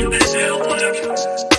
you miss it, I wanna